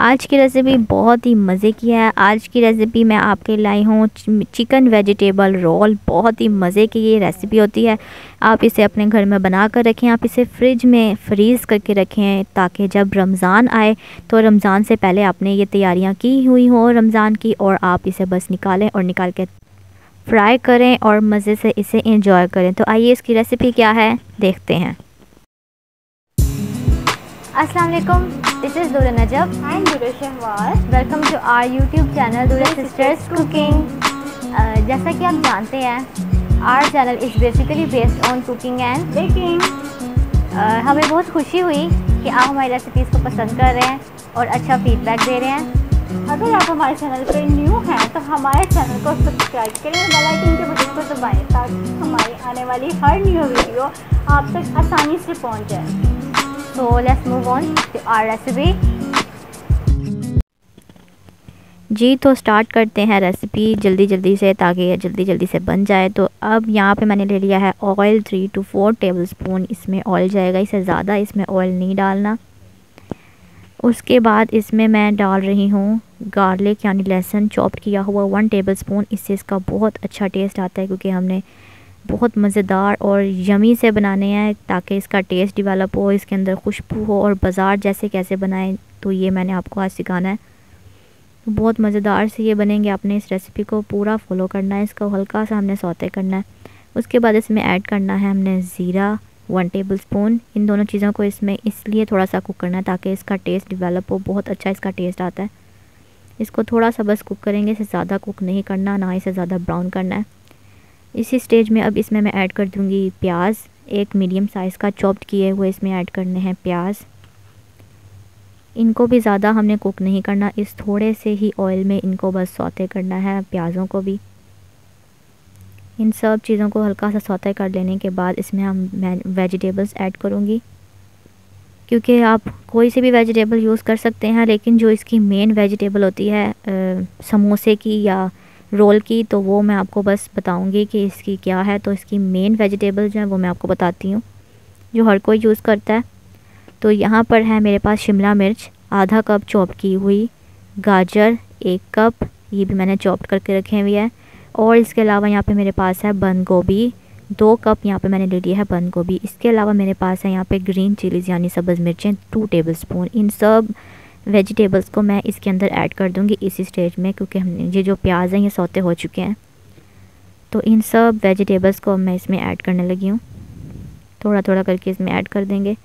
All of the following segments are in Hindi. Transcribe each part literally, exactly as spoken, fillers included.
आज की रेसिपी बहुत ही मज़े की है। आज की रेसिपी मैं आपके लाई हूँ चिकन वेजिटेबल रोल। बहुत ही मज़े की ये रेसिपी होती है। आप इसे अपने घर में बना कर रखें, आप इसे फ्रिज में फ्रीज़ करके रखें ताकि जब रमज़ान आए तो रमज़ान से पहले आपने ये तैयारियाँ की हुई हों रमज़ान की, और आप इसे बस निकालें और निकाल के फ्राई करें और मज़े से इसे इंजॉय करें। तो आइए इसकी रेसिपी क्या है देखते हैं। अस्सलाम वालेकुम, this is Durre Najab and Durre Shahwal. Welcome to our YouTube channel Durre sisters cooking. जैसा कि आप जानते हैं our channel is basically based on cooking and baking. हमें बहुत खुशी हुई कि आप हमारी रेसिपीज़ को पसंद कर रहे हैं और अच्छा फीडबैक दे रहे हैं। अगर आप हमारे चैनल पर न्यू हैं तो हमारे चैनल को सब्सक्राइब करें, बेल आइकन के बटन को दबाएँ ताकि हमारी आने वाली हर न्यू वीडियो आप तक आसानी से पहुँच जाए। So let's move on to our recipe. जी तो स्टार्ट करते हैं रेसिपी जल्दी जल्दी से ताकि ये जल्दी जल्दी से बन जाए। तो अब यहाँ पे मैंने ले लिया है oil, three two four tablespoon इसमें ऑयल जाएगा। इससे ज़्यादा इसमें ऑयल नहीं डालना। उसके बाद इसमें मैं डाल रही हूँ गार्लिक यानी लहसुन चॉप किया हुआ वन टेबलस्पून। इससे इसका बहुत अच्छा टेस्ट आता है क्योंकि हमने बहुत मज़ेदार और यमी से बनाने हैं ताकि इसका टेस्ट डिवेलप हो, इसके अंदर खुशबू हो। और बाज़ार जैसे कैसे बनाएं तो ये मैंने आपको आज सिखाना है। बहुत मज़ेदार से ये बनेंगे। आपने इस रेसिपी को पूरा फॉलो करना है। इसको हल्का सा हमने सौते करना है। उसके बाद इसमें ऐड करना है हमने ज़ीरा वन टेबलस्पून। इन दोनों चीज़ों को इसमें इसलिए थोड़ा सा कुक करना है ताकि इसका टेस्ट डिवेलप हो। बहुत अच्छा इसका टेस्ट आता है। इसको थोड़ा सा बस कुक करेंगे, इसे ज़्यादा कुक नहीं करना, ना इसे ज़्यादा ब्राउन करना है। इसी स्टेज में अब इसमें मैं ऐड कर दूंगी प्याज। एक मीडियम साइज़ का चॉप्ड किए हुए इसमें ऐड करने हैं प्याज। इनको भी ज़्यादा हमने कुक नहीं करना, इस थोड़े से ही ऑयल में इनको बस सौते करना है प्याज़ों को भी। इन सब चीज़ों को हल्का सा सौते कर लेने के बाद इसमें हम वेजिटेबल्स ऐड करूँगी, क्योंकि आप कोई से भी वेजिटेबल यूज़ कर सकते हैं लेकिन जो इसकी मेन वेजिटेबल होती है समोसे की या रोल की तो वो मैं आपको बस बताऊंगी कि इसकी क्या है। तो इसकी मेन वेजिटेबल जो है वो मैं आपको बताती हूँ जो हर कोई यूज़ करता है। तो यहाँ पर है मेरे पास शिमला मिर्च आधा कप चॉप की हुई, गाजर एक कप, ये भी मैंने चॉप करके रखे हुई है। और इसके अलावा यहाँ पे मेरे पास है बंद गोभी दो कप, यहाँ पे मैंने ले लिया है बंद गोभी। इसके अलावा मेरे पास है यहाँ पे ग्रीन चिलीज़ यानी सब्ज़ मिर्चें टू टेबलस्पून। इन सब वेजिटेबल्स को मैं इसके अंदर ऐड कर दूंगी इसी स्टेज में, क्योंकि हमने ये जो प्याज हैं ये सौते हो चुके हैं। तो इन सब वेजिटेबल्स को मैं इसमें ऐड करने लगी हूँ, थोड़ा थोड़ा करके इसमें ऐड कर देंगे।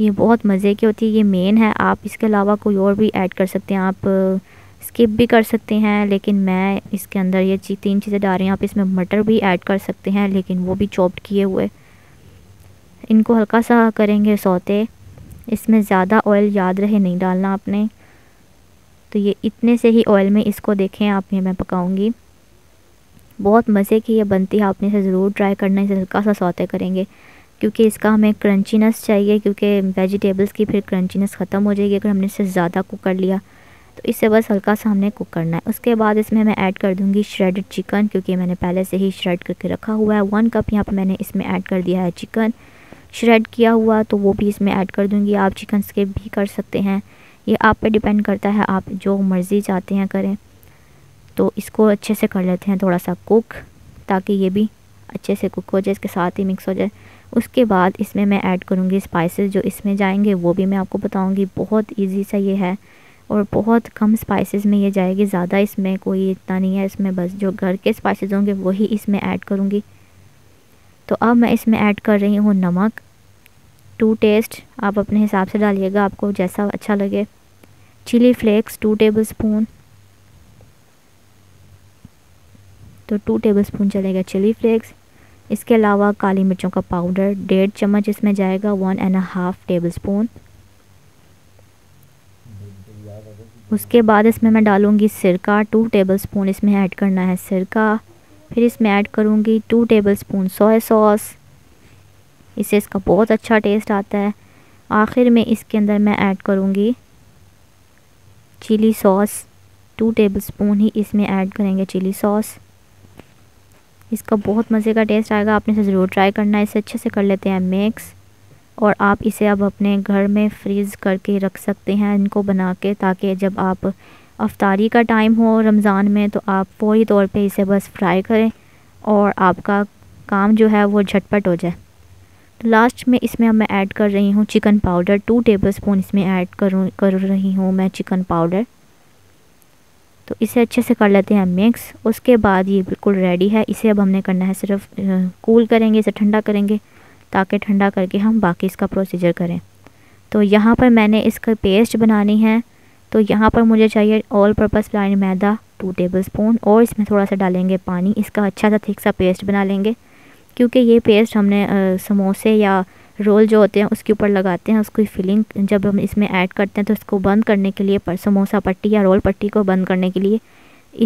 ये बहुत मज़े की होती है, ये मेन है। आप इसके अलावा कोई और भी ऐड कर सकते हैं, आप स्किप भी कर सकते हैं, लेकिन मैं इसके अंदर ये तीन चीज़ें डाल रही हूँ। आप इसमें मटर भी ऐड कर सकते हैं लेकिन वो भी चॉप्ड किए हुए। इनको हल्का सा करेंगे सौते। इसमें ज़्यादा ऑयल याद रहे नहीं डालना आपने। तो ये इतने से ही ऑयल में इसको देखें आप, ये मैं पकाऊंगी। बहुत मज़े की ये बनती है, आपने इसे ज़रूर ट्राई करना। इसे हल्का सा सौते करेंगे क्योंकि इसका हमें क्रंचीनेस चाहिए, क्योंकि वेजिटेबल्स की फिर क्रंचीनेस ख़त्म हो जाएगी अगर हमने इसे ज़्यादा कुक कर लिया। तो इससे बस हल्का सा हमने कुक करना है। उसके बाद इसमें मैं ऐड कर दूँगी श्रेडेड चिकन, क्योंकि मैंने पहले से ही श्रेड करके रखा हुआ है। वन कप यहाँ पर मैंने इसमें ऐड कर दिया है चिकन श्रेड किया हुआ, तो वो भी इसमें ऐड कर दूंगी। आप चिकन स्किप भी कर सकते हैं, ये आप पे डिपेंड करता है, आप जो मर्ज़ी चाहते हैं करें। तो इसको अच्छे से कर लेते हैं थोड़ा सा कुक ताकि ये भी अच्छे से कुक हो जाए, इसके साथ ही मिक्स हो जाए। उसके बाद इसमें मैं ऐड करूँगी स्पाइसेस, जो इसमें जाएंगे वो भी मैं आपको बताऊँगी। बहुत ईजी सा ये है और बहुत कम स्पाइसेस में ये जाएगी, ज़्यादा इसमें कोई इतना नहीं है। इसमें बस जो घर के स्पाइसेस होंगे वही इसमें ऐड करूँगी। तो अब मैं इसमें ऐड कर रही हूँ नमक टू टेस्ट, आप अपने हिसाब से डालिएगा आपको जैसा अच्छा लगे। चिली फ्लेक्स टू टेबलस्पून, तो टू टेबलस्पून चलेगा चिली फ्लेक्स। इसके अलावा काली मिर्चों का पाउडर डेढ़ चम्मच इसमें जाएगा, वन एंड हाफ टेबलस्पून। उसके बाद इसमें मैं डालूँगी सिरका टू टेबलस्पून, इसमें ऐड करना है सिरका। फिर इसमें ऐड करूँगी टू टेबलस्पून सोया सॉस, इससे इसका बहुत अच्छा टेस्ट आता है। आखिर में इसके अंदर मैं ऐड करूँगी चिली सॉस, टू टेबलस्पून ही इसमें ऐड करेंगे चिली सॉस। इसका बहुत मज़े का टेस्ट आएगा, आपने इसे ज़रूर ट्राई करना है। इसे अच्छे से कर लेते हैं मिक्स। और आप इसे अब अपने घर में फ्रीज़ करके रख सकते हैं इनको बना के, ताकि जब आप अफ्तारी का टाइम हो रमज़ान में तो आप फौरी तौर पे इसे बस फ्राई करें और आपका काम जो है वो झटपट हो जाए। तो लास्ट में इसमें अब मैं ऐड कर रही हूँ चिकन पाउडर, टू टेबलस्पून इसमें ऐड करूँ कर रही हूँ मैं चिकन पाउडर। तो इसे अच्छे से कर लेते हैं मिक्स। उसके बाद ये बिल्कुल रेडी है। इसे अब हमने करना है सिर्फ कूल करेंगे, इसे ठंडा करेंगे ताकि ठंडा करके हम बाकी इसका प्रोसीजर करें। तो यहाँ पर मैंने इसका पेस्ट बनानी है। तो यहाँ पर मुझे चाहिए ऑल पर्पस प्लान मैदा टू टेबलस्पून, और इसमें थोड़ा सा डालेंगे पानी। इसका अच्छा सा थिक सा पेस्ट बना लेंगे, क्योंकि ये पेस्ट हमने आ, समोसे या रोल जो होते हैं उसके ऊपर लगाते हैं। उसकी फिलिंग जब हम इसमें ऐड करते हैं तो इसको बंद करने के लिए पर, समोसा पट्टी या रोल पट्टी को बंद करने के लिए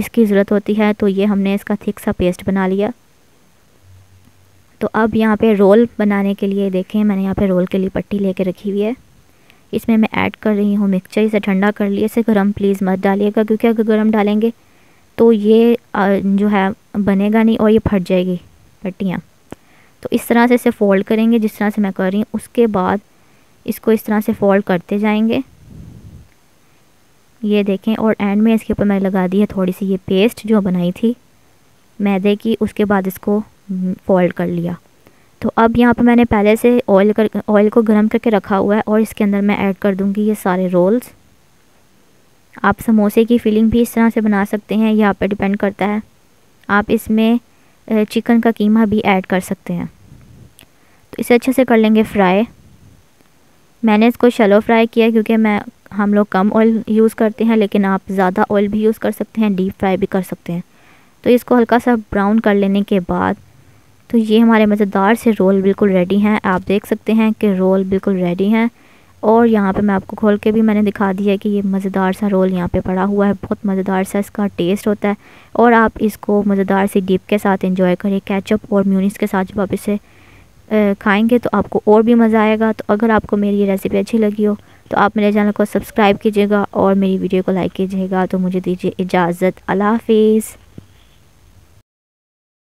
इसकी ज़रूरत होती है। तो ये हमने इसका थिक सा पेस्ट बना लिया। तो अब यहाँ पे रोल बनाने के लिए देखें, मैंने यहाँ पे रोल के लिए पट्टी लेके रखी हुई है। इसमें मैं ऐड कर रही हूँ मिक्सचर। इसे ठंडा कर लिए, इसे गर्म प्लीज़ मत डालिएगा, क्योंकि अगर गर्म डालेंगे तो ये जो है बनेगा नहीं और ये फट जाएगी पट्टियाँ। तो इस तरह से इसे फ़ोल्ड करेंगे जिस तरह से मैं कर रही हूँ। उसके बाद इसको इस तरह से फ़ोल्ड करते जाएंगे, ये देखें। और एंड में इसके ऊपर मैं लगा दी है थोड़ी सी ये पेस्ट जो बनाई थी मैदे की, उसके बाद इसको फ़ोल्ड कर लिया। तो अब यहाँ पे मैंने पहले से ऑयल कर ऑयल को गर्म करके रखा हुआ है, और इसके अंदर मैं ऐड कर दूँगी ये सारे रोल्स। आप समोसे की फिलिंग भी इस तरह से बना सकते हैं, यहाँ पे डिपेंड करता है। आप इसमें चिकन का कीमा भी ऐड कर सकते हैं। तो इसे अच्छे से कर लेंगे फ्राई। मैंने इसको शैलो फ्राई किया, क्योंकि मैं हम लोग कम ऑयल यूज़ करते हैं, लेकिन आप ज़्यादा ऑयल भी यूज़ कर सकते हैं, डीप फ्राई भी कर सकते हैं। तो इसको हल्का सा ब्राउन कर लेने के बाद तो ये हमारे मज़ेदार से रोल बिल्कुल रेडी हैं। आप देख सकते हैं कि रोल बिल्कुल रेडी हैं। और यहाँ पे मैं आपको खोल के भी मैंने दिखा दिया है कि ये मज़ेदार सा रोल यहाँ पे पड़ा हुआ है। बहुत मज़ेदार सा इसका टेस्ट होता है, और आप इसको मज़ेदार से डिप के साथ एंजॉय करें। केचप और म्यूनिस के साथ जब आप इसे खाएँगे तो आपको और भी मज़ा आएगा। तो अगर आपको मेरी ये रेसिपी अच्छी लगी हो तो आप मेरे चैनल को सब्सक्राइब कीजिएगा और मेरी वीडियो को लाइक कीजिएगा। तो मुझे दीजिए इजाज़त। अल्लाह हाफिज़।